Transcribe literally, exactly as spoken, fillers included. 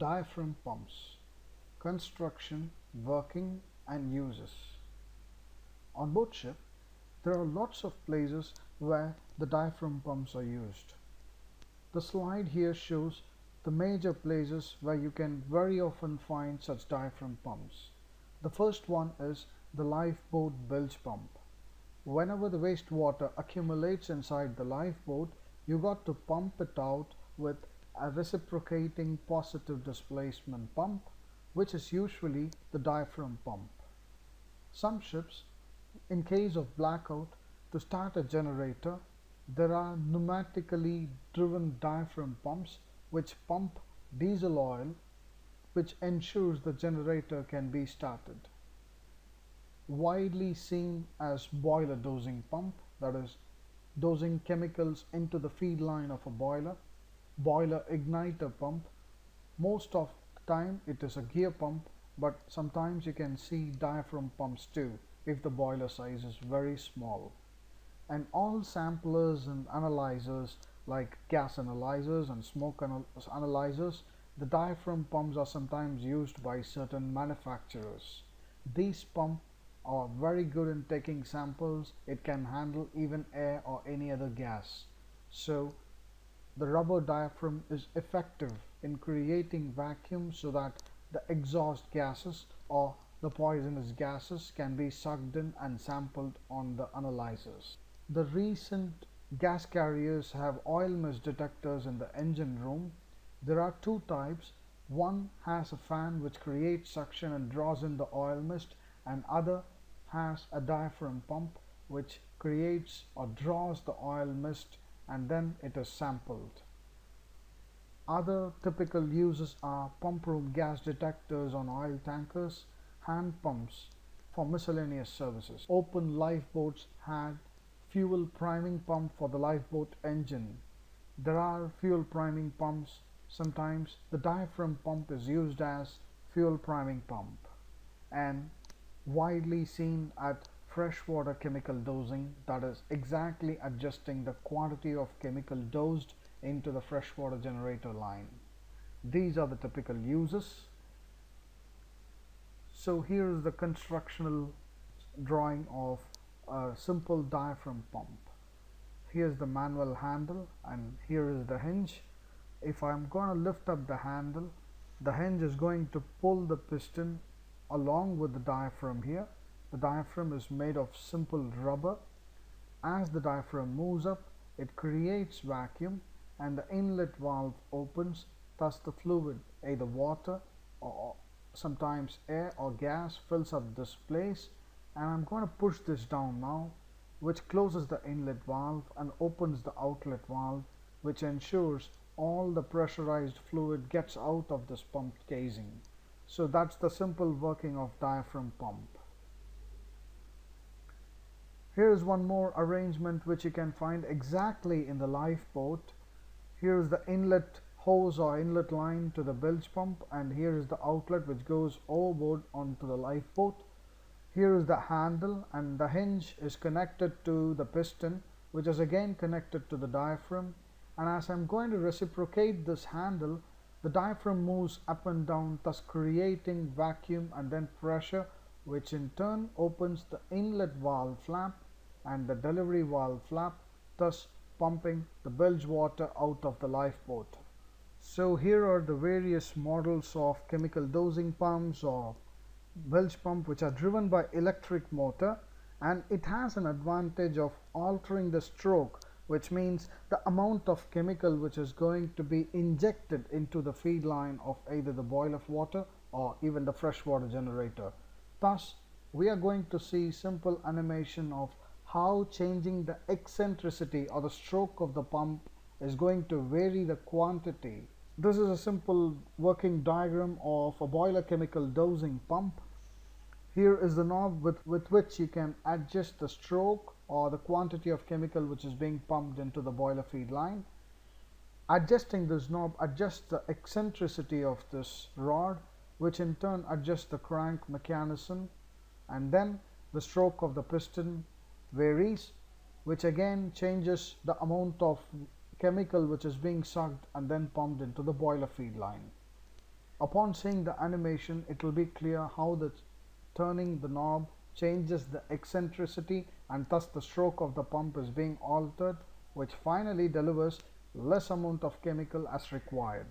Diaphragm pumps, construction, working and uses. On board ship, there are lots of places where the diaphragm pumps are used. The slide here shows the major places where you can very often find such diaphragm pumps. The first one is the lifeboat bilge pump. Whenever the wastewater accumulates inside the lifeboat, you got to pump it out with a reciprocating positive displacement pump, which is usually the diaphragm pump. Some ships, in case of blackout, to start a generator, there are pneumatically driven diaphragm pumps which pump diesel oil, which ensures the generator can be started. Widely seen as boiler dosing pump, that is dosing chemicals into the feed line of a boiler, boiler igniter pump. Most of the time it is a gear pump, but sometimes you can see diaphragm pumps too if the boiler size is very small. And all samplers and analyzers like gas analyzers and smoke analyzers, the diaphragm pumps are sometimes used by certain manufacturers. These pumps are very good in taking samples. It can handle even air or any other gas. So the rubber diaphragm is effective in creating vacuum so that the exhaust gases or the poisonous gases can be sucked in and sampled on the analyzers. The recent gas carriers have oil mist detectors in the engine room. There are two types. One has a fan which creates suction and draws in the oil mist, and other has a diaphragm pump which creates or draws the oil mist and then it is sampled. Other typical uses are pump room gas detectors on oil tankers, hand pumps for miscellaneous services. Open lifeboats had fuel priming pump for the lifeboat engine. There are fuel priming pumps. Sometimes the diaphragm pump is used as fuel priming pump, and widely seen at freshwater chemical dosing, that is exactly adjusting the quantity of chemical dosed into the freshwater generator line. These are the typical uses. So here is the constructional drawing of a simple diaphragm pump. Here is the manual handle and here is the hinge. If I am going to lift up the handle, the hinge is going to pull the piston along with the diaphragm here. The diaphragm is made of simple rubber. As the diaphragm moves up, it creates vacuum and the inlet valve opens, thus the fluid, either water or sometimes air or gas, fills up this place. And I'm going to push this down now, which closes the inlet valve and opens the outlet valve, which ensures all the pressurized fluid gets out of this pump casing. So that's the simple working of diaphragm pump. Here is one more arrangement which you can find exactly in the lifeboat. Here is the inlet hose or inlet line to the bilge pump, and here is the outlet which goes overboard onto the lifeboat. Here is the handle, and the hinge is connected to the piston, which is again connected to the diaphragm. And as I'm going to reciprocate this handle, the diaphragm moves up and down, thus creating vacuum and then pressure, which in turn opens the inlet valve flap and the delivery valve flap, thus pumping the bilge water out of the lifeboat. So here are the various models of chemical dosing pumps or bilge pump which are driven by electric motor, and it has an advantage of altering the stroke, which means the amount of chemical which is going to be injected into the feed line of either the boil of water or even the freshwater generator. Thus, we are going to see simple animation of how changing the eccentricity or the stroke of the pump is going to vary the quantity. This is a simple working diagram of a boiler chemical dosing pump. Here is the knob with, with which you can adjust the stroke or the quantity of chemical which is being pumped into the boiler feed line. Adjusting this knob adjusts the eccentricity of this rod, which in turn adjusts the crank mechanism, and then the stroke of the piston varies, which again changes the amount of chemical which is being sucked and then pumped into the boiler feed line. Upon seeing the animation, it will be clear how the turning the knob changes the eccentricity and thus the stroke of the pump is being altered, which finally delivers less amount of chemical as required.